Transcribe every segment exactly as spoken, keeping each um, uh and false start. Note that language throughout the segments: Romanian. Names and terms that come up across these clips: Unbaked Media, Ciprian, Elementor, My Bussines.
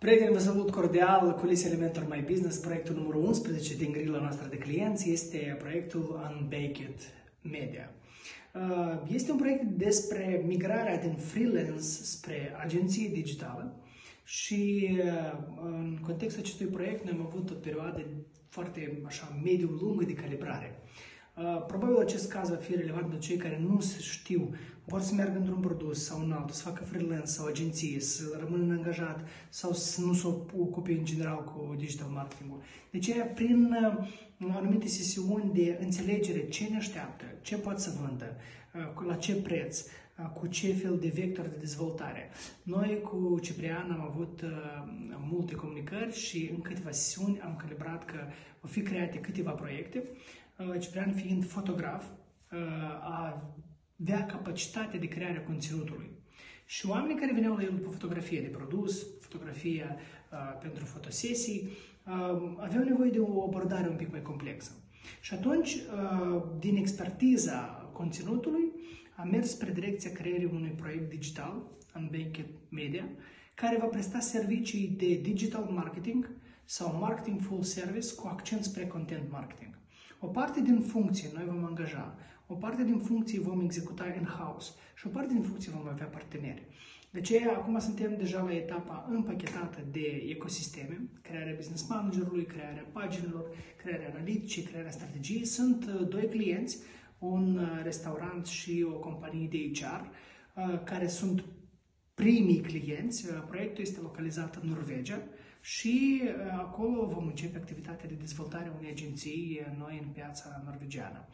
Prieteni, vă salut cordial! Culise Elementor My Business, proiectul numărul unsprezece din grila noastră de clienți, este proiectul Unbaked Media. Este un proiect despre migrarea din freelance spre agenție digitală și în contextul acestui proiect noi am avut o perioadă foarte așa mediu lungă de calibrare. Probabil acest caz va fi relevant pentru cei care nu se știu, vor să meargă într-un produs sau în altul, să facă freelance sau agenție, să rămână angajat sau să nu se ocupe în general cu digital marketing-ul. Deci, prin anumite sesiuni de înțelegere ce ne așteaptă, ce pot să vândă, la ce preț, cu ce fel de vector de dezvoltare. Noi cu Ciprian am avut multe comunicări și în câteva sesiuni am calibrat că vor fi create câteva proiecte. Ciprian, fiind fotograf, avea capacitatea de creare a conținutului. Și oamenii care veneau la el după fotografie de produs, fotografie pentru fotosesii, aveau nevoie de o abordare un pic mai complexă. Și atunci, din expertiza conținutului, a mers spre direcția creierii unui proiect digital, Unbaked Media, care va presta servicii de digital marketing sau marketing full service cu accent spre content marketing. O parte din funcție noi vom angaja, o parte din funcții vom executa in-house și o parte din funcții vom avea parteneri. De aceea, acum suntem deja la etapa împachetată de ecosisteme, crearea business managerului, crearea paginilor, crearea analiticii, crearea strategiei. Sunt doi clienți, un restaurant și o companie de H R, care sunt primii clienți. Proiectul este localizat în Norvegia și acolo vom începe activitatea de dezvoltare a unei agenții noi în piața norvegiană.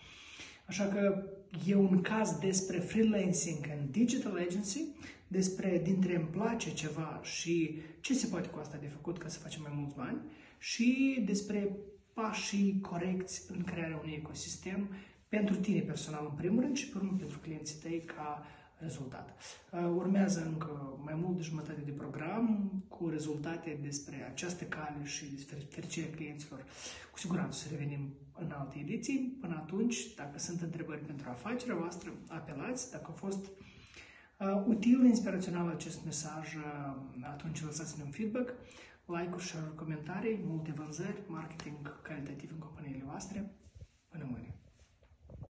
Așa că e un caz despre freelancing în digital agency, despre dintre îmi place ceva și ce se poate cu asta de făcut ca să facem mai mulți bani și despre pașii corecți în crearea unui ecosistem pentru tine personal în primul rând și pe urmă pentru clienții tăi ca rezultat. Urmează încă mai mult de jumătate de program cu rezultate despre această cale și despre fericirea clienților. Cu siguranță să revenim în alte ediții. Până atunci, dacă sunt întrebări pentru afacerea voastră, apelați. Dacă a fost util, inspirațional acest mesaj, atunci lăsați-ne un feedback, like-uri, share-uri, comentarii, multe vânzări, marketing calitativ în companiile voastre. Până mâine!